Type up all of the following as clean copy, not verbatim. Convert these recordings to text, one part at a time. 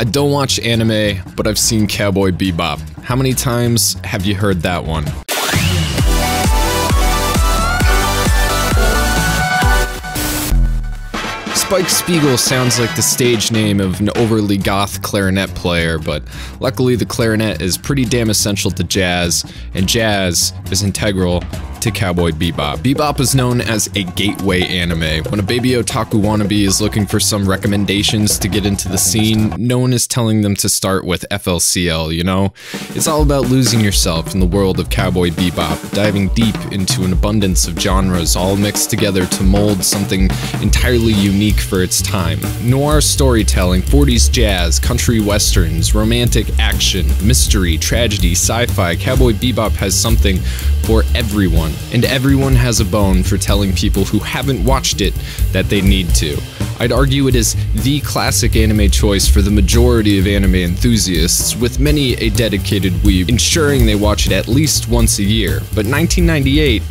I don't watch anime, but I've seen Cowboy Bebop. How many times have you heard that one? Spike Spiegel sounds like the stage name of an overly goth clarinet player, but luckily the clarinet is pretty damn essential to jazz, and jazz is integral to Cowboy Bebop. Bebop is known as a gateway anime. When a baby otaku wannabe is looking for some recommendations to get into the scene, no one is telling them to start with FLCL, you know? It's all about losing yourself in the world of Cowboy Bebop, diving deep into an abundance of genres all mixed together to mold something entirely unique for its time. Noir storytelling, 40s jazz, country westerns, romantic action, mystery, tragedy, sci-fi, Cowboy Bebop has something for everyone. And everyone has a bone for telling people who haven't watched it that they need to. I'd argue it is the classic anime choice for the majority of anime enthusiasts, with many a dedicated weeb ensuring they watch it at least once a year. But 1998,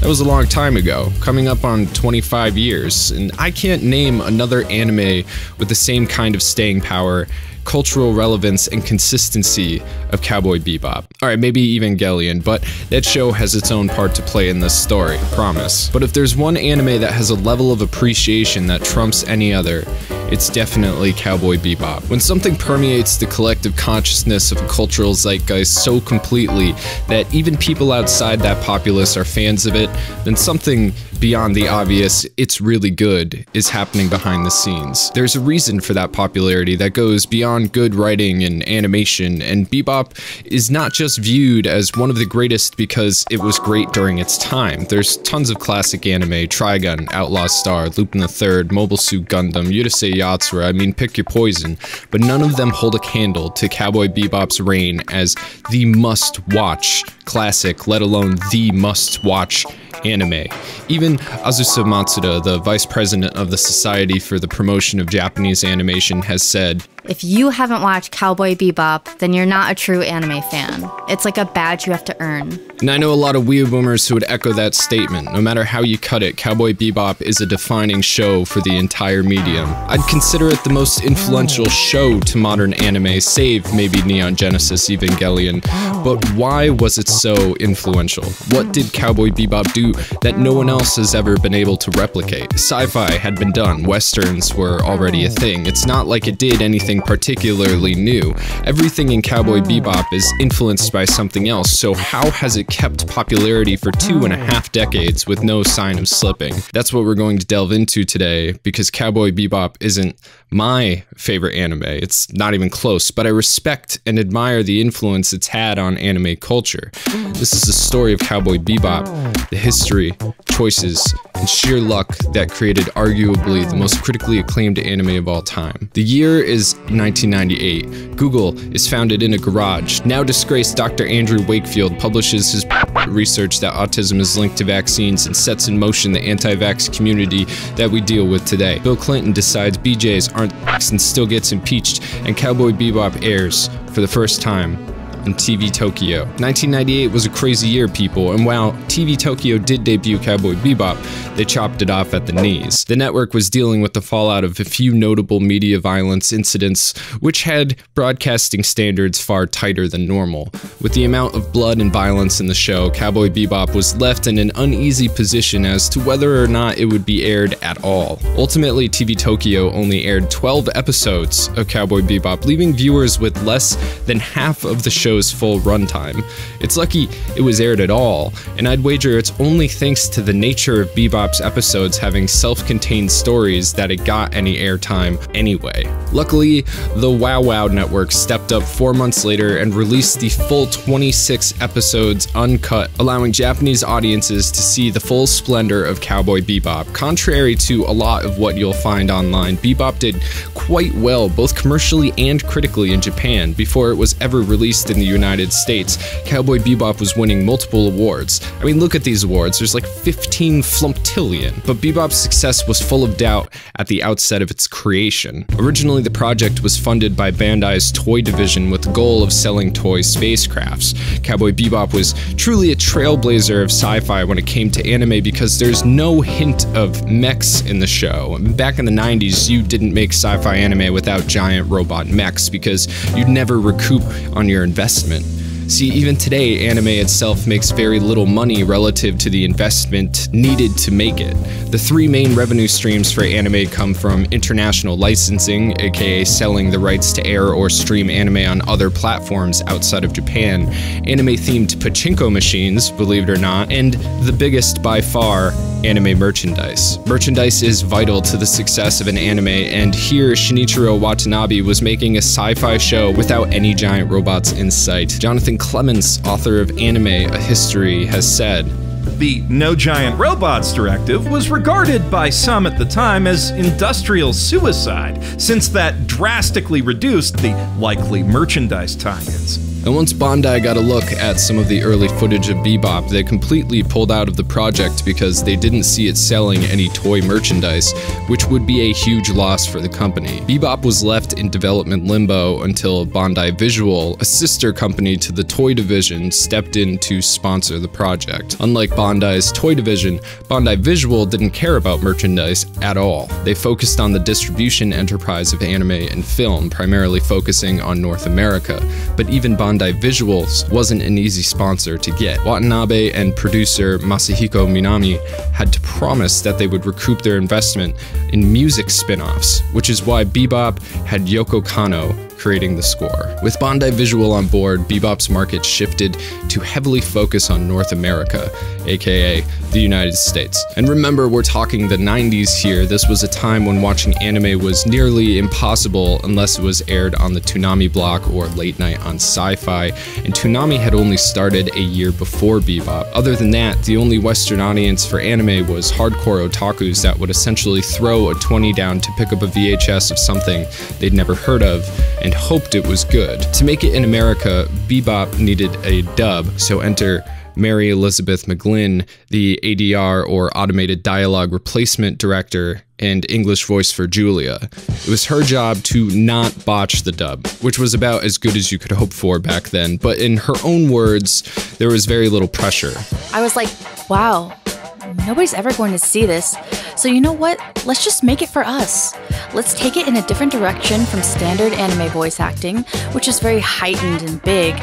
that was a long time ago, coming up on 25 years, and I can't name another anime with the same kind of staying power, cultural relevance, and consistency of Cowboy Bebop. Alright, maybe Evangelion, but that show has its own part to play in this story, promise. But if there's one anime that has a level of appreciation that trumps any other, it's definitely Cowboy Bebop. When something permeates the collective consciousness of a cultural zeitgeist so completely that even people outside that populace are fans of it, then something beyond the obvious, it's really good, is happening behind the scenes. There's a reason for that popularity that goes beyond good writing and animation, and Bebop is not just viewed as one of the greatest because it was great during its time. There's tons of classic anime, Trigun, Outlaw Star, Lupin the Third, Mobile Suit Gundam, Urusei Yatsura, I mean pick your poison, but none of them hold a candle to Cowboy Bebop's reign as the must-watch classic, let alone the must-watch anime. Even Azusa Matsuda, the vice president of the Society for the Promotion of Japanese Animation, has said, "If you haven't watched Cowboy Bebop, then you're not a true anime fan. It's like a badge you have to earn." And I know a lot of weeb boomers who would echo that statement. No matter how you cut it, Cowboy Bebop is a defining show for the entire medium. I'd consider it the most influential show to modern anime, save maybe Neon Genesis Evangelion. But why was it so influential? What did Cowboy Bebop do that no one else has ever been able to replicate? Sci-fi had been done, westerns were already a thing. It's not like it did anything particularly new. Everything in Cowboy Bebop is influenced by something else, so how has it kept popularity for 2.5 decades with no sign of slipping? That's what we're going to delve into today, because Cowboy Bebop isn't my favorite anime. It's not even close, but I respect and admire the influence it's had on anime culture. This is the story of Cowboy Bebop, the history, choices, and sheer luck that created arguably the most critically acclaimed anime of all time. The year is 1998. Google is founded in a garage. Now disgraced Dr. Andrew Wakefield publishes his research that autism is linked to vaccines and sets in motion the anti-vax community that we deal with today. Bill Clinton decides BJs aren't and still gets impeached, and Cowboy Bebop airs for the first time on TV Tokyo. 1998 was a crazy year, people, and while TV Tokyo did debut Cowboy Bebop, they chopped it off at the knees. The network was dealing with the fallout of a few notable media violence incidents, which had broadcasting standards far tighter than normal. With the amount of blood and violence in the show, Cowboy Bebop was left in an uneasy position as to whether or not it would be aired at all. Ultimately, TV Tokyo only aired 12 episodes of Cowboy Bebop, leaving viewers with less than half of the show's full runtime. It's lucky it was aired at all, and I'd wager it's only thanks to the nature of Bebop's episodes having self-contained stories that it got any airtime anyway. Luckily, the WOWOW network stepped up 4 months later and released the full 26 episodes uncut, allowing Japanese audiences to see the full splendor of Cowboy Bebop. Contrary to a lot of what you'll find online, Bebop did quite well both commercially and critically in Japan before it was ever released in the United States, Cowboy Bebop was winning multiple awards. I mean, look at these awards, there's like 15 flumptillion. But Bebop's success was full of doubt at the outset of its creation. Originally, the project was funded by Bandai's toy division with the goal of selling toy spacecrafts. Cowboy Bebop was truly a trailblazer of sci-fi when it came to anime because there's no hint of mechs in the show. Back in the 90s, you didn't make sci-fi anime without giant robot mechs because you'd never recoup on your investment. See, even today, anime itself makes very little money relative to the investment needed to make it. The three main revenue streams for anime come from international licensing, aka selling the rights to air or stream anime on other platforms outside of Japan, anime-themed pachinko machines, believe it or not, and the biggest by far, anime merchandise. Merchandise is vital to the success of an anime, and here Shinichiro Watanabe was making a sci-fi show without any giant robots in sight. Jonathan Clements, author of Anime: A History, has said, "The No Giant Robots directive was regarded by some at the time as industrial suicide, since that drastically reduced the likely merchandise tie-ins." And once Bandai got a look at some of the early footage of Bebop, they completely pulled out of the project because they didn't see it selling any toy merchandise, which would be a huge loss for the company. Bebop was left in development limbo until Bandai Visual, a sister company to the toy division, stepped in to sponsor the project. Unlike Bandai's toy division, Bandai Visual didn't care about merchandise at all. They focused on the distribution enterprise of anime and film, primarily focusing on North America, but even Bandai Visual wasn't an easy sponsor to get. Watanabe and producer Masahiko Minami had to promise that they would recoup their investment in music spin-offs, which is why Bebop had Yoko Kanno creating the score. With Bandai Visual on board, Bebop's market shifted to heavily focus on North America, aka the United States. And remember, we're talking the 90s here. This was a time when watching anime was nearly impossible unless it was aired on the Toonami block or late night on Sci-Fi, and Toonami had only started a year before Bebop. Other than that, the only Western audience for anime was hardcore otakus that would essentially throw a 20 down to pick up a VHS of something they'd never heard of and hoped it was good. To make it in America, Bebop needed a dub, so enter Mary Elizabeth McGlynn, the ADR or Automated Dialogue Replacement Director, and English voice for Julia. It was her job to not botch the dub, which was about as good as you could hope for back then, but in her own words, there was very little pressure. "I was like, wow, nobody's ever going to see this. So you know what? Let's just make it for us. Let's take it in a different direction from standard anime voice acting, which is very heightened and big.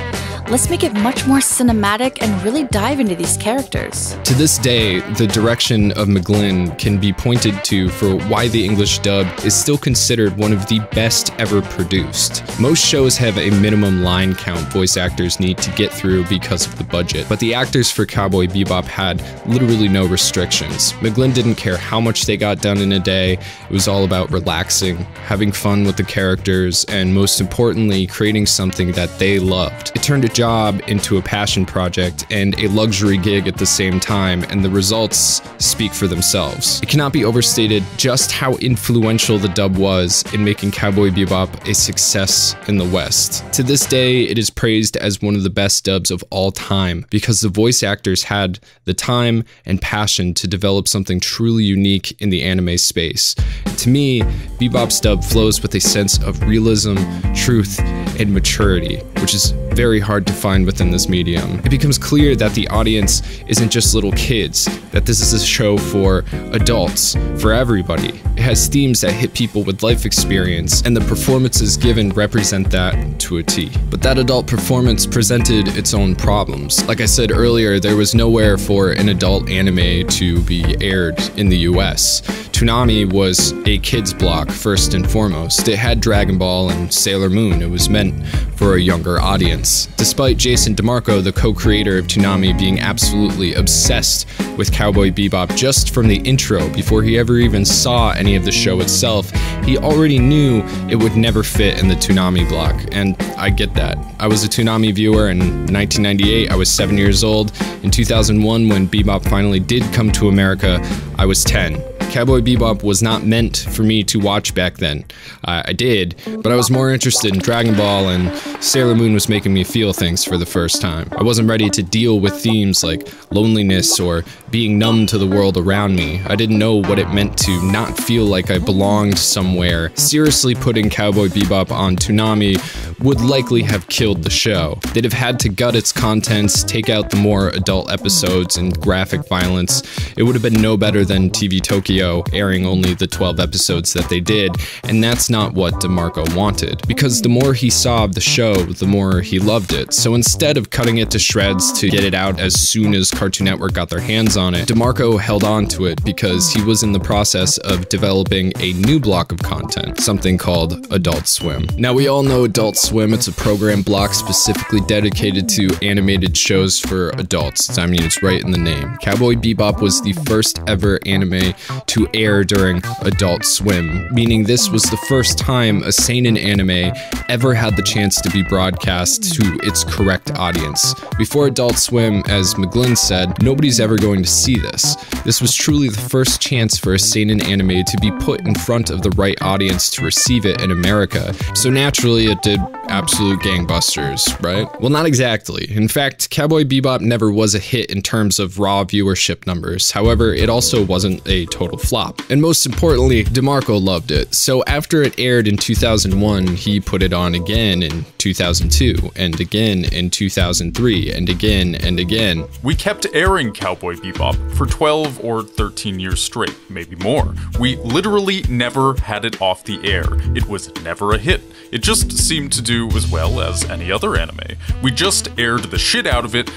Let's make it much more cinematic and really dive into these characters." To this day, the direction of McGlynn can be pointed to for why the English dub is still considered one of the best ever produced. Most shows have a minimum line count voice actors need to get through because of the budget, but the actors for Cowboy Bebop had literally no restrictions. McGlynn didn't care how much they got done in a day. It was all about relaxing, having fun with the characters, and most importantly, creating something that they loved. It turned a job into a passion project and a luxury gig at the same time, and the results speak for themselves. It cannot be overstated just how influential the dub was in making Cowboy Bebop a success in the West. To this day, it is praised as one of the best dubs of all time because the voice actors had the time and passion to develop something truly unique in the anime space. To me, Bebop's dub flows with a sense of realism, truth, and maturity, which is very hard to find within this medium. It becomes clear that the audience isn't just little kids, that this is a show for adults, for everybody. It has themes that hit people with life experience, and the performances given represent that to a T. But that adult performance presented its own problems. Like I said earlier, there was nowhere for an adult anime to be aired in the US. Toonami was a kids block first and foremost. It had Dragon Ball and Sailor Moon. It was meant for a younger audience. Despite Jason DeMarco, the co-creator of Toonami, being absolutely obsessed with Cowboy Bebop just from the intro, before he ever even saw any of the show itself, he already knew it would never fit in the Toonami block, and I get that. I was a Toonami viewer in 1998, I was 7 years old. In 2001, when Bebop finally did come to America, I was 10. Cowboy Bebop was not meant for me to watch back then. I did, but I was more interested in Dragon Ball, and Sailor Moon was making me feel things for the first time. I wasn't ready to deal with themes like loneliness or being numb to the world around me. I didn't know what it meant to not feel like I belonged somewhere. Seriously putting Cowboy Bebop on Toonami would likely have killed the show. They'd have had to gut its contents, take out the more adult episodes and graphic violence. It would have been no better than TV Tokyo, airing only the 12 episodes that they did, and that's not what DeMarco wanted. Because the more he saw of the show, the more he loved it. So instead of cutting it to shreds to get it out as soon as Cartoon Network got their hands on it, DeMarco held on to it because he was in the process of developing a new block of content, something called Adult Swim. Now we all know Adult Swim, it's a program block specifically dedicated to animated shows for adults. I mean, it's right in the name. Cowboy Bebop was the first ever anime to air during Adult Swim, meaning this was the first time a seinen anime ever had the chance to be broadcast to its correct audience. Before Adult Swim, as McGlynn said, nobody's ever going to see this. This was truly the first chance for a seinen anime to be put in front of the right audience to receive it in America. So naturally, it did absolute gangbusters, right? Well, not exactly. In fact, Cowboy Bebop never was a hit in terms of raw viewership numbers. However, it also wasn't a total flop. And most importantly, DeMarco loved it. So after it aired in 2001, he put it on again in 2002, and again in 2003, and again and again. We kept airing Cowboy Bebop for 12 or 13 years straight, maybe more. We literally never had it off the air. It was never a hit. It just seemed to do as well as any other anime. We just aired the shit out of it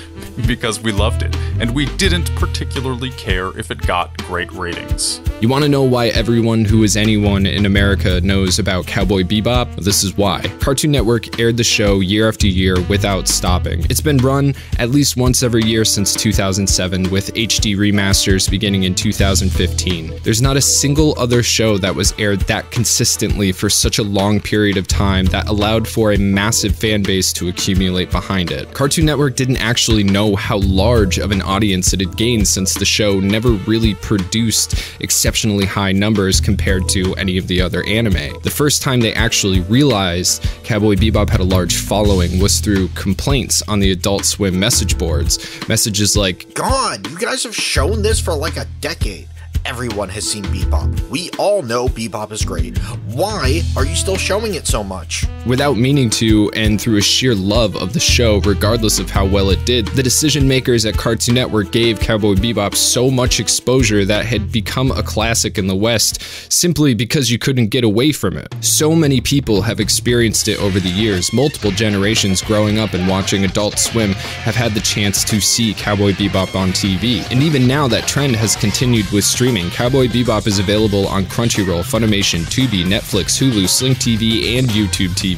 because we loved it, and we didn't particularly care if it got great ratings. You want to know why everyone who is anyone in America knows about Cowboy Bebop? This is why. Cartoon Network aired the show year after year without stopping. It's been run at least once every year since 2007, with HD remasters beginning in 2015. There's not a single other show that was aired that consistently for such a long period of time that allowed for a massive fan base to accumulate behind it. Cartoon Network didn't actually know how large of an audience it had gained, since the show never really produced exceptionally high numbers compared to any of the other anime. The first time they actually realized Cowboy Bebop had a large following was through complaints on the Adult Swim message boards. Messages like, "God, you guys have shown this for like a decade. Everyone has seen Bebop. We all know Bebop is great. Why are you still showing it so much?" Without meaning to, and through a sheer love of the show, regardless of how well it did, the decision makers at Cartoon Network gave Cowboy Bebop so much exposure that had become a classic in the West simply because you couldn't get away from it. So many people have experienced it over the years. Multiple generations growing up and watching Adult Swim have had the chance to see Cowboy Bebop on TV. And even now, that trend has continued with streaming. Cowboy Bebop is available on Crunchyroll, Funimation, Tubi, Netflix, Hulu, Sling TV, and YouTube TV.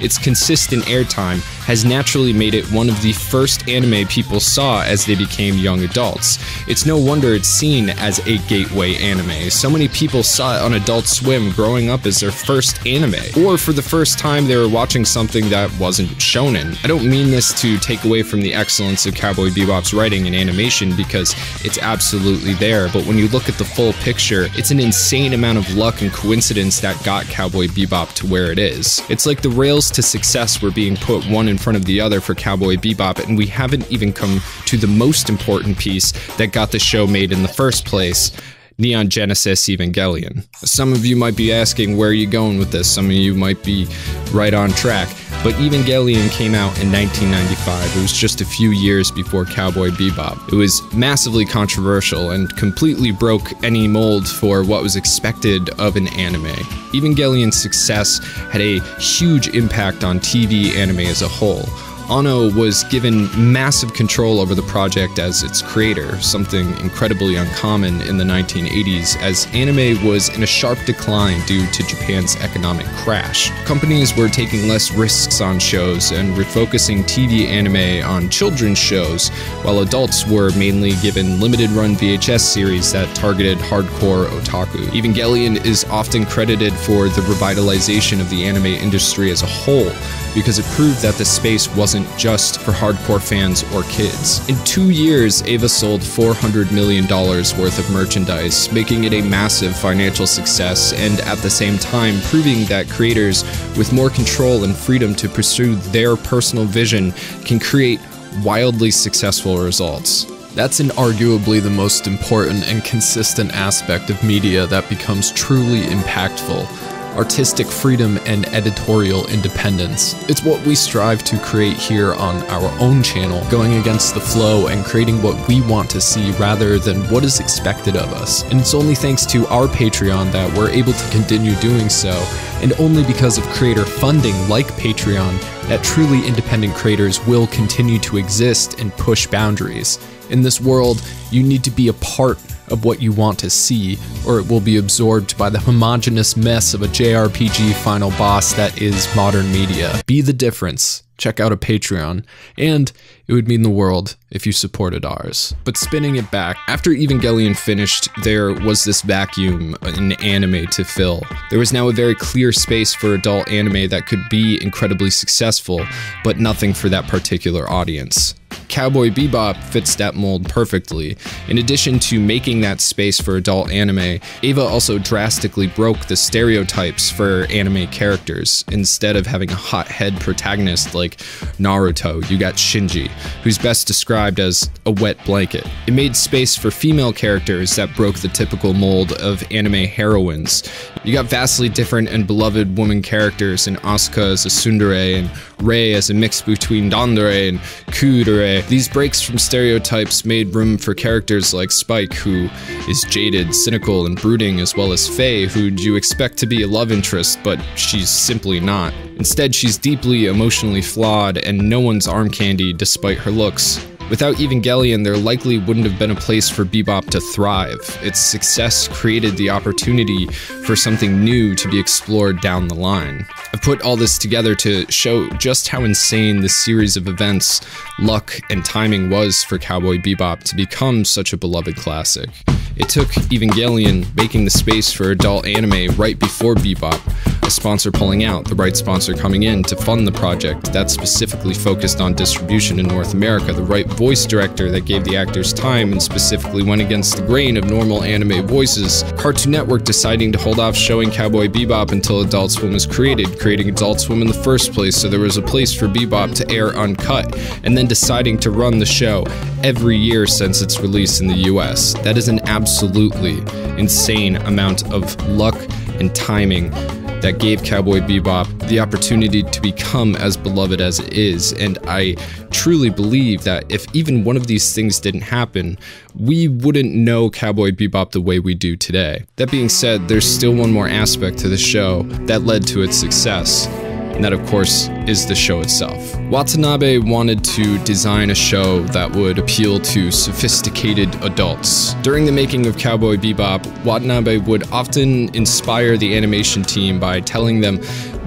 Its consistent airtime has naturally made it one of the first anime people saw as they became young adults. It's no wonder it's seen as a gateway anime. So many people saw it on Adult Swim growing up as their first anime, or for the first time they were watching something that wasn't shonen. I don't mean this to take away from the excellence of Cowboy Bebop's writing and animation, because it's absolutely there, but when you look at the full picture, it's an insane amount of luck and coincidence that got Cowboy Bebop to where it is. It's like the rails to success were being put one in front of the other for Cowboy Bebop, and we haven't even come to the most important piece that got the show made in the first place: Neon Genesis Evangelion. Some of you might be asking, where are you going with this? Some of you might be right on track. But Evangelion came out in 1995. It was just a few years before Cowboy Bebop. It was massively controversial and completely broke any mold for what was expected of an anime. Evangelion's success had a huge impact on TV anime as a whole. Anno was given massive control over the project as its creator, something incredibly uncommon in the 1980s, as anime was in a sharp decline due to Japan's economic crash. Companies were taking less risks on shows and refocusing TV anime on children's shows, while adults were mainly given limited-run VHS series that targeted hardcore otaku. Evangelion is often credited for the revitalization of the anime industry as a whole, because it proved that the space wasn't just for hardcore fans or kids. In 2 years, Eva sold $400 million worth of merchandise, making it a massive financial success and at the same time proving that creators with more control and freedom to pursue their personal vision can create wildly successful results. That's arguably the most important and consistent aspect of media that becomes truly impactful: artistic freedom and editorial independence. It's what we strive to create here on our own channel, going against the flow and creating what we want to see rather than what is expected of us. And it's only thanks to our Patreon that we're able to continue doing so, and only because of creator funding like Patreon that truly independent creators will continue to exist and push boundaries. In this world, you need to be a part of what you want to see, or it will be absorbed by the homogenous mess of a JRPG final boss that is modern media. Be the difference. Check out a Patreon, and it would mean the world if you supported ours. But spinning it back, after Evangelion finished, there was this vacuum in anime to fill. There was now a very clear space for adult anime that could be incredibly successful, but nothing for that particular audience. Cowboy Bebop fits that mold perfectly. In addition to making that space for adult anime, Eva also drastically broke the stereotypes for anime characters. Instead of having a hothead protagonist like Naruto, you got Shinji, who's best described as a wet blanket. It made space for female characters that broke the typical mold of anime heroines. You got vastly different and beloved woman characters in Asuka as a tsundere and Rei as a mix between Dandere and Kudere. These breaks from stereotypes made room for characters like Spike, who is jaded, cynical, and brooding, as well as Faye, who you expect to be a love interest, but she's simply not. Instead, she's deeply emotionally flawed and no one's arm candy despite her looks. Without Evangelion, there likely wouldn't have been a place for Bebop to thrive. Its success created the opportunity for something new to be explored down the line. I've put all this together to show just how insane this series of events, luck, and timing was for Cowboy Bebop to become such a beloved classic. It took Evangelion making the space for adult anime right before Bebop, a sponsor pulling out, the right sponsor coming in to fund the project that specifically focused on distribution in North America, the right voice director that gave the actors time and specifically went against the grain of normal anime voices, Cartoon Network deciding to hold off showing Cowboy Bebop until Adult Swim was created, creating Adult Swim in the first place so there was a place for Bebop to air uncut, and then deciding to run the show every year since its release in the US. That is an absolutely insane amount of luck and timing that gave Cowboy Bebop the opportunity to become as beloved as it is, and I truly believe that if even one of these things didn't happen, we wouldn't know Cowboy Bebop the way we do today. That being said, there's still one more aspect to the show that led to its success, and that, of course, is the show itself. Watanabe wanted to design a show that would appeal to sophisticated adults. During the making of Cowboy Bebop, Watanabe would often inspire the animation team by telling them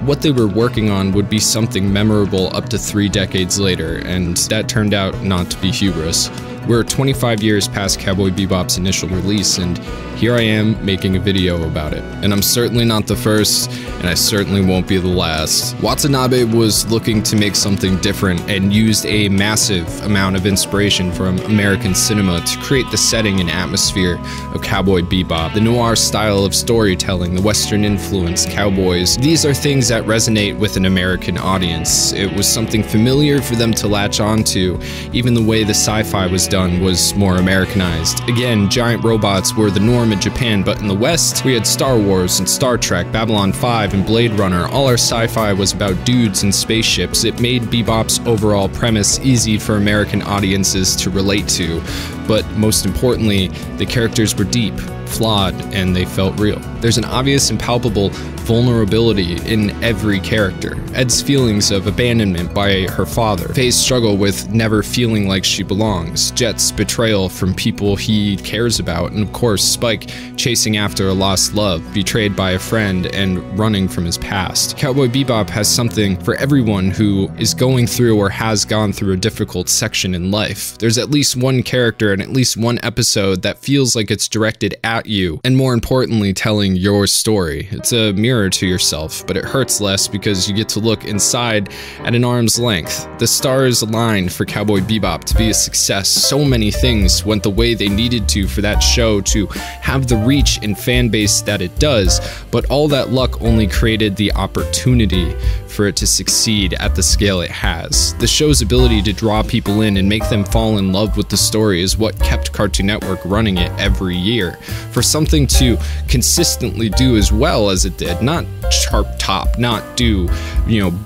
what they were working on would be something memorable up to 3 decades later, and that turned out not to be hubris. We're 25 years past Cowboy Bebop's initial release, and here I am making a video about it. And I'm certainly not the first, and I certainly won't be the last. Watanabe was looking to make something different and used a massive amount of inspiration from American cinema to create the setting and atmosphere of Cowboy Bebop. The noir style of storytelling, the Western influence, cowboys, these are things that resonate with an American audience. It was something familiar for them to latch onto. Even the way the sci-fi was done was more Americanized. Again, giant robots were the norm in Japan, but in the West, we had Star Wars and Star Trek, Babylon 5 and Blade Runner. All our sci-fi was about dudes and spaceships. It made Bebop's overall premise easy for American audiences to relate to, but most importantly, the characters were deep, flawed, and they felt real. There's an obvious and palpable vulnerability in every character. Ed's feelings of abandonment by her father, Faye's struggle with never feeling like she belongs, Jet's betrayal from people he cares about, and of course Spike chasing after a lost love, betrayed by a friend, and running from his past. Cowboy Bebop has something for everyone who is going through or has gone through a difficult section in life. There's at least one character in at least one episode that feels like it's directed at you, and more importantly, telling your story. It's a mirror to yourself, but it hurts less because you get to look inside at an arm's length. The stars aligned for Cowboy Bebop to be a success. So many things went the way they needed to for that show to have the reach and fan base that it does, but all that luck only created the opportunity for it to succeed at the scale it has. The show's ability to draw people in and make them fall in love with the story is what kept Cartoon Network running it every year. For something to consistently do as well as it did, not chart top, not do,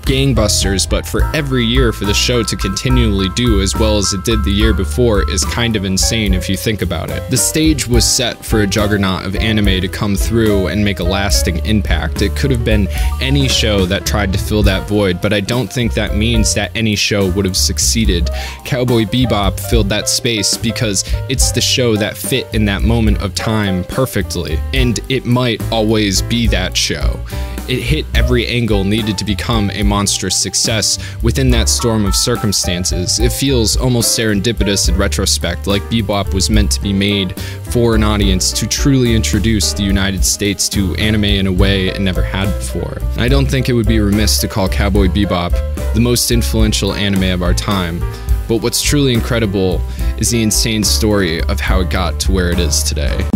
gangbusters, but for every year for the show to continually do as well as it did the year before is kind of insane if you think about it. The stage was set for a juggernaut of anime to come through and make a lasting impact. It could have been any show that tried to fill that void, but I don't think that means that any show would have succeeded. Cowboy Bebop filled that space because it's the show that fit in that moment of time perfectly, and it might always be that show. It hit every angle needed to become a monstrous success within that storm of circumstances. It feels almost serendipitous in retrospect, like Bebop was meant to be made for an audience to truly introduce the United States to anime in a way it never had before. I don't think it would be remiss to call Cowboy Bebop the most influential anime of our time, but what's truly incredible is the insane story of how it got to where it is today.